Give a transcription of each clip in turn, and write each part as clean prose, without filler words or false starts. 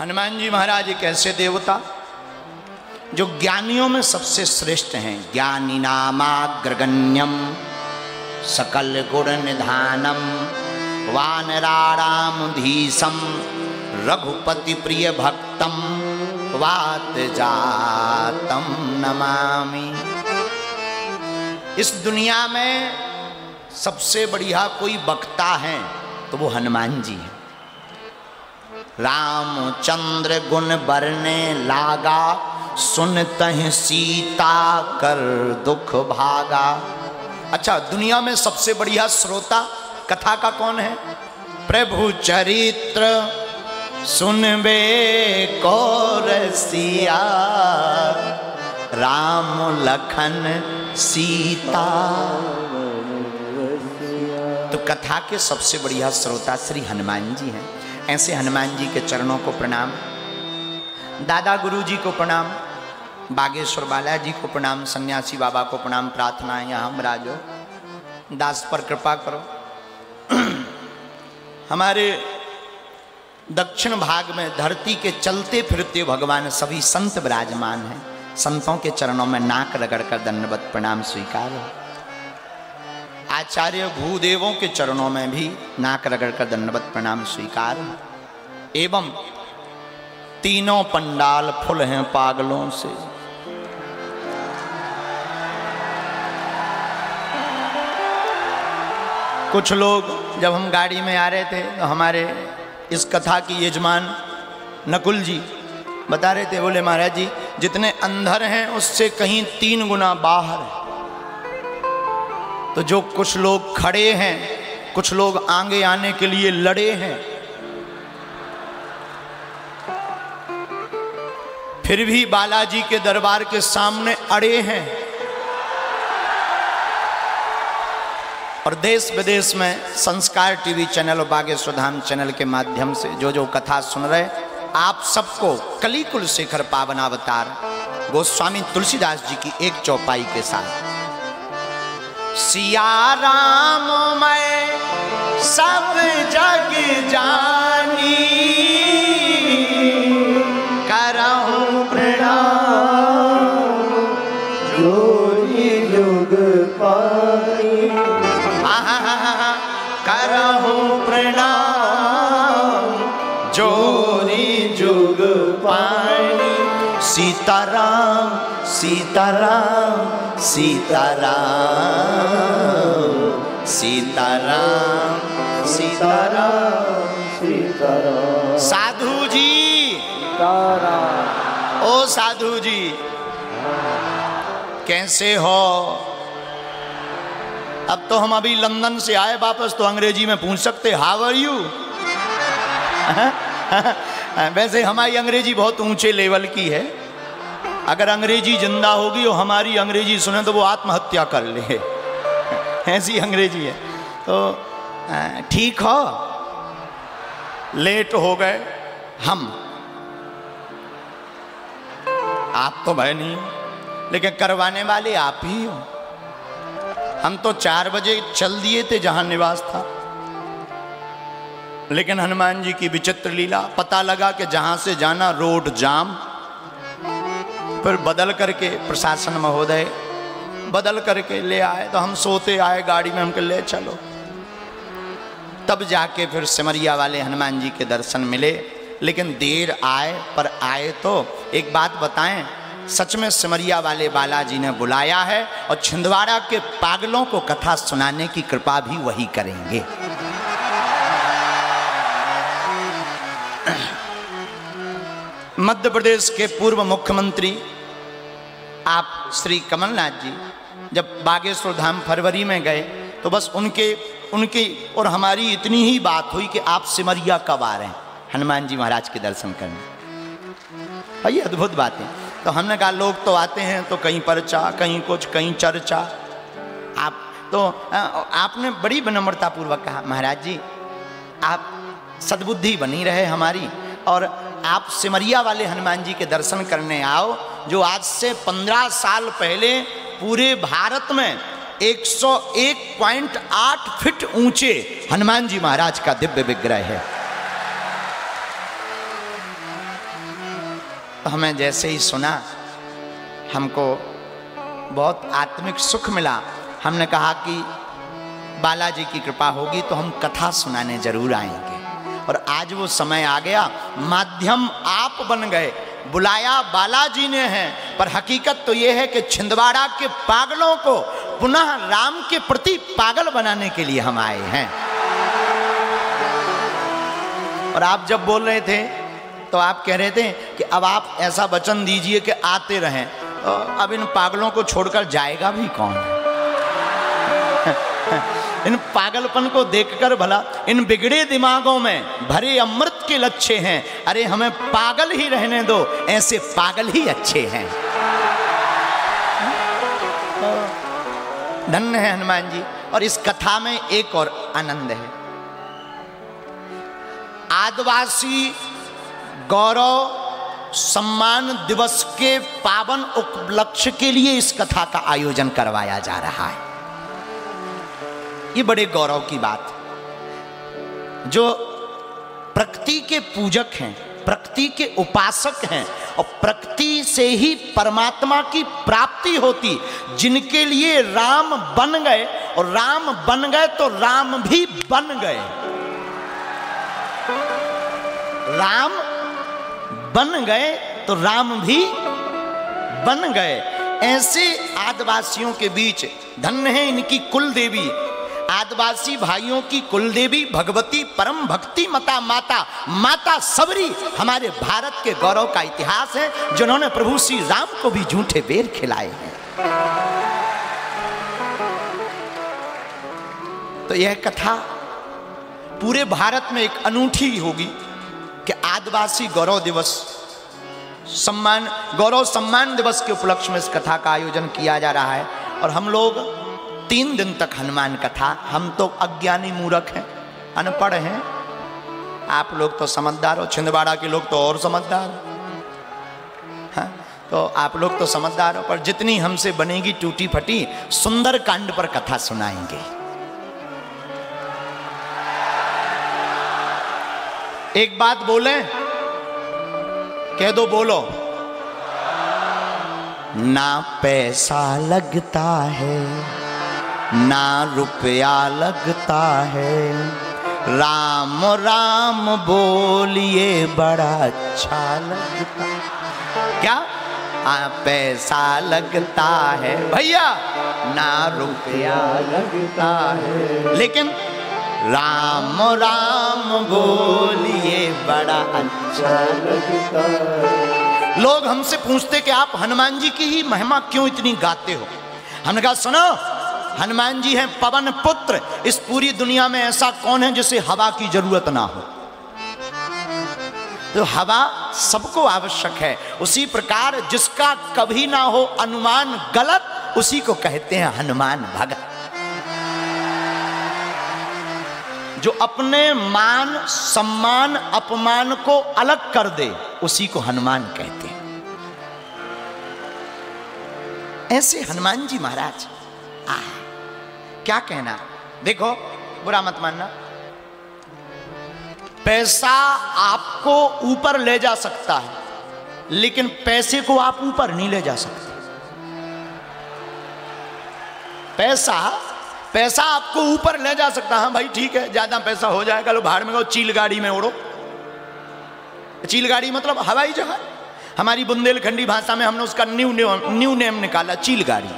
हनुमान जी महाराज एक ऐसे देवता जो ज्ञानियों में सबसे श्रेष्ठ हैं। ज्ञानी नामाग्रगण्यम सकल गुण निधानम वानरारामधीशम रघुपति प्रिय भक्तम वात जातम नमामि। इस दुनिया में सबसे बढ़िया कोई वक्ता है तो वो हनुमान जी हैं। रामचंद्र गुण बरने लागा सुनतहि सीता कर दुख भागा। अच्छा, दुनिया में सबसे बढ़िया श्रोता कथा का कौन है? प्रभु चरित्र सुनबे को रसिया राम लखन सीता। तो कथा के सबसे बढ़िया श्रोता श्री हनुमान जी हैं। ऐसे हनुमान जी के चरणों को प्रणाम, दादा गुरु जी को प्रणाम, बागेश्वर बाला जी को प्रणाम, सन्यासी बाबा को प्रणाम। प्रार्थना है यहाँ राजो दास पर कृपा करो। हमारे दक्षिण भाग में धरती के चलते फिरते भगवान सभी संत विराजमान हैं। संतों के चरणों में नाक रगड़ कर दंडवत प्रणाम स्वीकार हो। आचार्य भूदेवों के चरणों में भी नाक रगड़ कर दंडवत प्रणाम स्वीकार हो। एवं तीनों पंडाल फुल हैं पागलों से। कुछ लोग जब हम गाड़ी में आ रहे थे तो हमारे इस कथा की यजमान नकुल जी बता रहे थे, बोले महाराज जी जितने अंधर हैं उससे कहीं 3 गुना बाहर है। तो जो कुछ लोग खड़े हैं, कुछ लोग आगे आने के लिए लड़े हैं, फिर भी बालाजी के दरबार के सामने अड़े हैं। और देश विदेश में संस्कार टीवी चैनल और बागेश्वर धाम चैनल के माध्यम से जो जो कथा सुन रहे आप सबको कलिकुल शेखर पावनावतार गोस्वामी तुलसीदास जी की 1/4 के साथ। सिया राम मैं सब जग जानी सीताराम सीताराम सीताराम सीताराम सीताराम सीताराम। साधु जी सीताराम। ओ साधु जी कैसे हो? अब तो हम अभी लंदन से आए वापस, तो अंग्रेजी में पूछ सकते हाउ आर यू। वैसे हमारी अंग्रेजी बहुत ऊंचे लेवल की है। अगर अंग्रेजी जिंदा होगी और हमारी अंग्रेजी सुने तो वो आत्महत्या कर ले, ऐसी अंग्रेजी है। तो ठीक हो? लेट हो गए हम, आप तो भाई नहीं, लेकिन करवाने वाले आप ही हो। हम तो 4 बजे चल दिए थे जहां निवास था, लेकिन हनुमान जी की विचित्र लीला, पता लगा कि जहां से जाना रोड जाम, फिर बदल करके प्रशासन महोदय बदल करके ले आए। तो हम सोते आए गाड़ी में, हमको ले चलो। तब जाके फिर सिमरिया वाले हनुमान जी के दर्शन मिले, लेकिन देर आए पर आए। तो एक बात बताएं, सच में सिमरिया वाले बालाजी ने बुलाया है और छिंदवाड़ा के पागलों को कथा सुनाने की कृपा भी वही करेंगे। मध्य प्रदेश के पूर्व मुख्यमंत्री आप श्री कमलनाथ जी जब बागेश्वर धाम फरवरी में गए तो बस उनकी और हमारी इतनी ही बात हुई कि आप सिमरिया कब आ रहे हैं हनुमान जी महाराज के दर्शन करने। ये अद्भुत बात है। तो हमने कहा लोग तो आते हैं तो कहीं पर्चा, कहीं कुछ, कहीं चर्चा। आप तो आपने बड़ी विनम्रतापूर्वक कहा महाराज जी आप सद्बुद्धि बनी रहे हमारी और आप सिमरिया वाले हनुमान जी के दर्शन करने आओ, जो आज से 15 साल पहले पूरे भारत में 101.8 फीट ऊंचे हनुमान जी महाराज का दिव्य विग्रह है। तो हमें जैसे ही सुना हमको बहुत आत्मिक सुख मिला। हमने कहा कि बालाजी की कृपा होगी तो हम कथा सुनाने जरूर आएंगे। और आज वो समय आ गया, माध्यम आप बन गए, बुलाया बालाजी ने है, पर हकीकत तो ये है कि छिंदवाड़ा के पागलों को पुनः राम के प्रति पागल बनाने के लिए हम आए हैं। और आप जब बोल रहे थे तो आप कह रहे थे कि अब आप ऐसा वचन दीजिए कि आते रहें, अब इन पागलों को छोड़कर जाएगा भी कौन? इन पागलपन को देखकर भला, इन बिगड़े दिमागों में भरे अमृत के लच्छे हैं, अरे हमें पागल ही रहने दो, ऐसे पागल ही अच्छे हैं। धन्य है हनुमान जी। और इस कथा में एक और आनंद है, आदिवासी गौरव सम्मान दिवस के पावन उपलक्ष्य के लिए इस कथा का आयोजन करवाया जा रहा है। ये बड़े गौरव की बात। जो प्रकृति के पूजक हैं, प्रकृति के उपासक हैं, और प्रकृति से ही परमात्मा की प्राप्ति होती, जिनके लिए राम बन गए, और राम बन गए तो राम भी बन गए। राम बन गए तो राम भी बन गए। ऐसे आदिवासियों के बीच धन्य है इनकी कुल देवी, आदिवासी भाइयों की कुल देवी भगवती परम भक्ति मता माता, माता सबरी हमारे भारत के गौरव का इतिहास है, जिन्होंने प्रभु श्री राम को भी झूठे बेर खिलाए हैं। तो यह कथा पूरे भारत में एक अनूठी होगी कि आदिवासी गौरव दिवस सम्मान, गौरव सम्मान दिवस के उपलक्ष्य में इस कथा का आयोजन किया जा रहा है। और हम लोग 3 दिन तक हनुमान कथा, हम तो अज्ञानी मूर्ख हैं, अनपढ़ हैं, आप लोग तो समझदार हो, छिंदवाड़ा के लोग तो और समझदार हैं, तो आप लोग तो समझदार हो, पर जितनी हमसे बनेगी टूटी फटी सुंदरकांड पर कथा सुनाएंगे। एक बात बोलें, कह दो, बोलो। ना पैसा लगता है ना रुपया लगता है, राम राम बोलिए बड़ा अच्छा लगता है। क्या पैसा लगता है भैया, ना रुपया लगता है, लेकिन राम राम बोलिए बड़ा अच्छा लगता है। लोग हमसे पूछते कि आप हनुमान जी की ही महिमा क्यों इतनी गाते हो? हमने कहा सुनो, हनुमान जी हैं पवन पुत्र, इस पूरी दुनिया में ऐसा कौन है जिसे हवा की जरूरत ना हो? तो हवा सबको आवश्यक है। उसी प्रकार जिसका कभी ना हो अनुमान गलत, उसी को कहते हैं हनुमान भगत। जो अपने मान सम्मान अपमान को अलग कर दे, उसी को हनुमान कहते हैं। ऐसे हनुमान जी महाराज, क्या कहना। देखो, बुरा मत मानना, पैसा आपको ऊपर ले जा सकता है, लेकिन पैसे को आप ऊपर नहीं ले जा सकते। पैसा आपको ऊपर ले जा सकता है। हाँ भाई ठीक है, ज्यादा पैसा हो जाएगा, लो भाड़ में गो, चील गाड़ी में उड़ो। चील गाड़ी मतलब हवाई जहाज। हमारी बुंदेलखंडी भाषा में हमने उसका न्यू नेम निकाला, चील गाड़ी।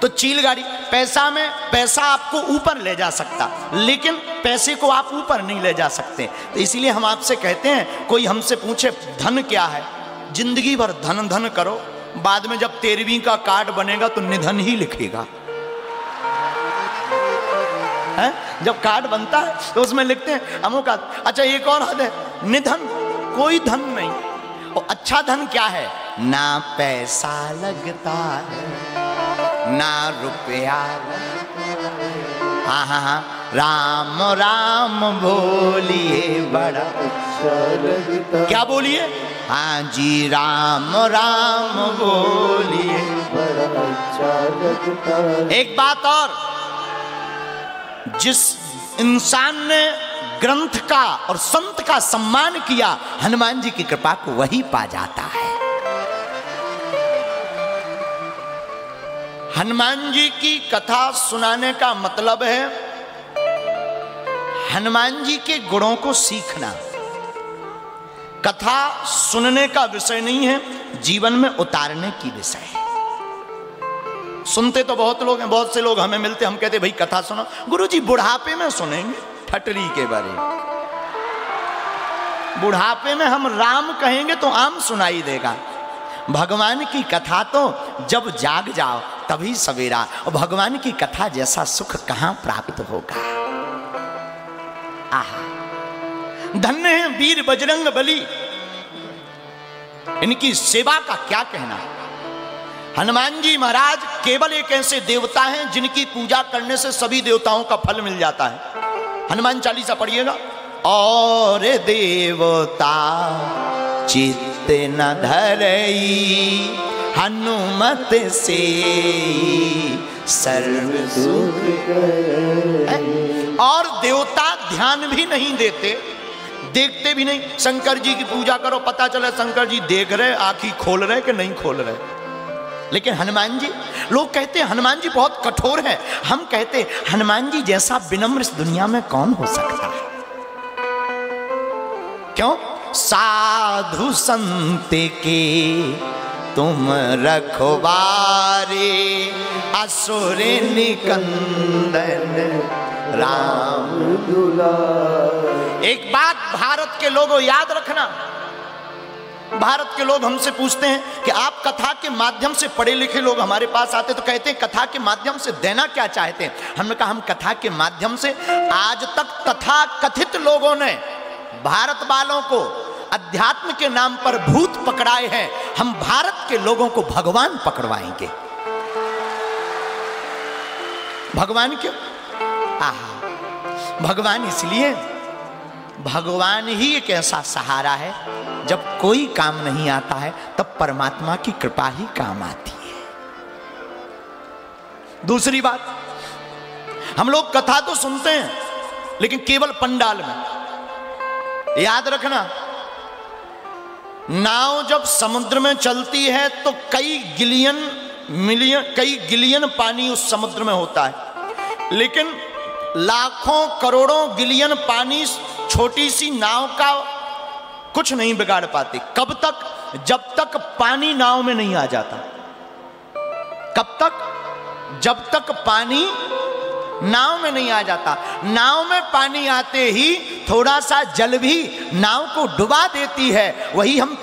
तो चील गाड़ी, पैसा में, पैसा आपको ऊपर ले जा सकता, लेकिन पैसे को आप ऊपर नहीं ले जा सकते। तो इसीलिए हम आपसे कहते हैं, कोई हमसे पूछे धन क्या है, जिंदगी भर धन धन करो, बाद में जब 13वीं का कार्ड बनेगा तो निधन ही लिखेगा। है? जब कार्ड बनता है तो उसमें लिखते हैं अमुक। अच्छा एक और हद है, निधन, कोई धन नहीं। और अच्छा धन क्या है? ना पैसा लगता है ना रुपया लगता है, हाँ, राम राम बोलिए बड़ा अच्छा लगता। क्या बोलिए? हाँ जी, राम राम बोलिए बड़ा अच्छा लगता। एक बात और, जिस इंसान ने ग्रंथ का और संत का सम्मान किया, हनुमान जी की कृपा को वही पा जाता है। हनुमान जी की कथा सुनाने का मतलब है हनुमान जी के गुणों को सीखना। कथा सुनने का विषय नहीं है, जीवन में उतारने की विषय है। सुनते तो बहुत लोग हैं, बहुत से लोग हमें मिलते, हम कहते भाई कथा सुनो। गुरुजी बुढ़ापे में सुनेंगे ठटरी के बारे में, बुढ़ापे में हम राम कहेंगे तो आम सुनाई देगा। भगवान की कथा तो जब जाग जाओ तभी सवेरा, और भगवान की कथा जैसा सुख कहाँ प्राप्त होगा। आहा, धन्य है वीर बजरंग बली, इनकी सेवा का क्या कहना। हनुमान जी महाराज केवल एक ऐसे देवता हैं जिनकी पूजा करने से सभी देवताओं का फल मिल जाता है। हनुमान चालीसा पढ़िएगा। और देवता चित्त न धरई हनुमत से सर्व सुख करई। और देवता ध्यान भी नहीं देते, देखते भी नहीं। शंकर जी की पूजा करो, पता चला शंकर जी देख रहे, आँखें खोल रहे कि नहीं खोल रहे। लेकिन हनुमान जी, लोग कहते हैं हनुमान जी बहुत कठोर है, हम कहते हैं हनुमान जी जैसा विनम्र इस दुनिया में कौन हो सकता है। क्यों? साधु संत के तुम रखवारे असुर निकंदन राम दुलारे। एक बात भारत के लोगों याद रखना, भारत के लोग हमसे पूछते हैं कि आप कथा के माध्यम से, पढ़े लिखे लोग हमारे पास आते तो कहते हैं कथा के माध्यम से देना क्या चाहते हैं। हमने कहा हम कथा के माध्यम से आज तक तथा कथित लोगों ने भारत वालों को अध्यात्म के नाम पर भूत पकड़ाए हैं, हम भारत के लोगों को भगवान पकड़वाएंगे। भगवान क्यों? आहा, भगवान इसलिए, भगवान ही एक ऐसा सहारा है जब कोई काम नहीं आता है तब परमात्मा की कृपा ही काम आती है। दूसरी बात, हम लोग कथा तो सुनते हैं लेकिन केवल पंडाल में। याद रखना, नाव जब समुद्र में चलती है तो कई गिलियन पानी उस समुद्र में होता है, लेकिन लाखों करोड़ों गिलियन पानी छोटी सी नाव का कुछ नहीं बिगाड़ पाती। कब तक? जब तक पानी नाव में नहीं आ जाता। कब तक? जब तक पानी नाव में नहीं आ जाता। नाव में पानी आते ही थोड़ा सा जल भी नाव को डुबा देती है। वही हम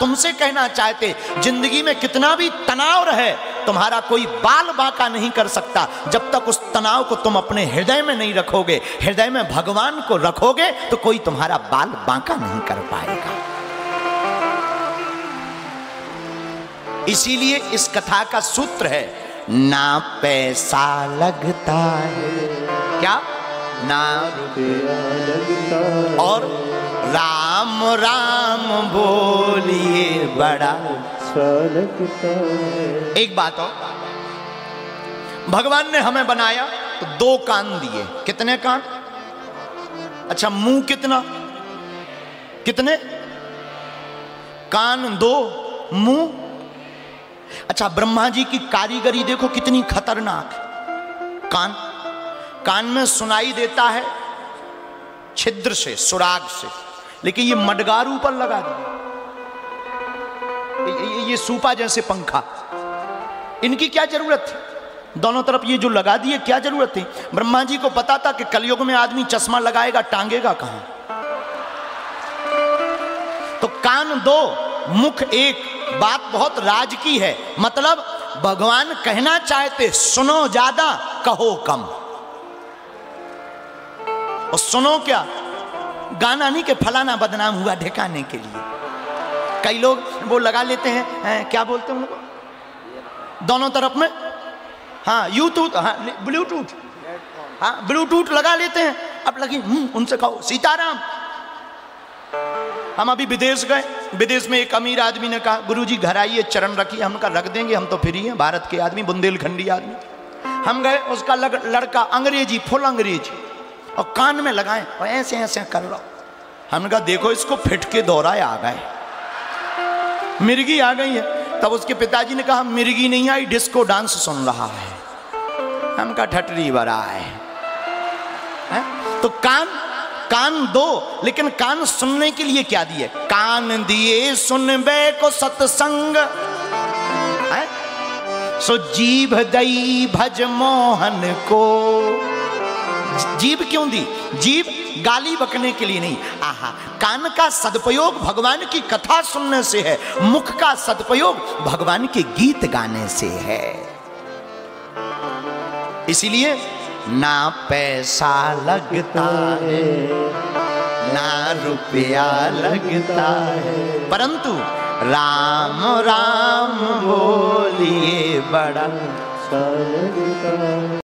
तुमसे कहना चाहते, जिंदगी में कितना भी तनाव रहे तुम्हारा कोई बाल बांका नहीं कर सकता जब तक उस तनाव को तुम अपने हृदय में नहीं रखोगे। हृदय में भगवान को रखोगे तो कोई तुम्हारा बाल बांका नहीं कर पाएगा। इसीलिए इस कथा का सूत्र है, ना पैसा लगता है, क्या? ना रुपया लगता है। और राम राम बोलिए बड़ा अच्छा लगता है। एक बात और, भगवान ने हमें बनाया तो 2 कान दिए। कितने कान? अच्छा, मुंह कितना? कितने? कान 2, मुंह। अच्छा, ब्रह्मा जी की कारीगरी देखो कितनी खतरनाक। कान में सुनाई देता है छिद्र से, सुराग से, लेकिन ये मडगारू पर लगा दिया, ये सूपा जैसे पंखा। इनकी क्या जरूरत थी? दोनों तरफ ये जो लगा दिए, क्या जरूरत थी? ब्रह्मा जी को पता था कि कलयुग में आदमी चश्मा लगाएगा, टांगेगा कहां? तो कान 2, मुख 1, बात बहुत राज की है। मतलब भगवान कहना चाहते, सुनो ज्यादा, कहो कम। और सुनो क्या? गाना नहीं के फलाना बदनाम हुआ ढेकाने के लिए। कई लोग वो लगा लेते हैं, क्या बोलते हैं उनको, दोनों तरफ में, हाँ, यूट्यूब, हाँ, ब्लूटूथ, हाँ, ब्लूटूथ लगा लेते हैं। अब लगी उनसे कहो सीताराम। हम अभी विदेश गए, विदेश में एक अमीर आदमी ने कहा गुरुजी घर आइए, चरण रखिए। हम कहा रख देंगे, हम तो फ्री हैं। भारत के आदमी, बुंदेलखंडी आदमी। हम गए, उसका लड़का अंग्रेजी, फुल अंग्रेजी, और कान में लगाएं और ऐसे ऐसे कर लो। हमने कहा देखो इसको फिटके दोहराए आ गए, मिर्गी आ गई है। तब उसके पिताजी ने कहा मिर्गी नहीं आई, डिस्को डांस सुन रहा है। हमने कहा ठटरी बरा है। तो कान कान दो, लेकिन कान सुनने के लिए क्या दिए? कान दिए सुनबे को सत्संग, सो जीभ दई भज मोहन को। जीभ क्यों दी? जीभ गाली बकने के लिए नहीं। आहा, कान का सदुपयोग भगवान की कथा सुनने से है, मुख का सदुपयोग भगवान के गीत गाने से है। इसलिए ना पैसा लगता है ना रुपया लगता है, परंतु राम राम बोलिए बड़ा।